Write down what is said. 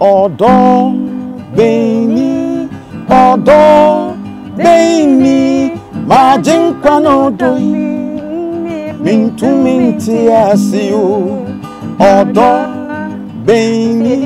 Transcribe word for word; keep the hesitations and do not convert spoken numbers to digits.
Ọ̀dọ̀ beni, ọ̀dọ̀ beni, majinkwa no doi, mintu minti asiu, ọ̀dọ̀ beni.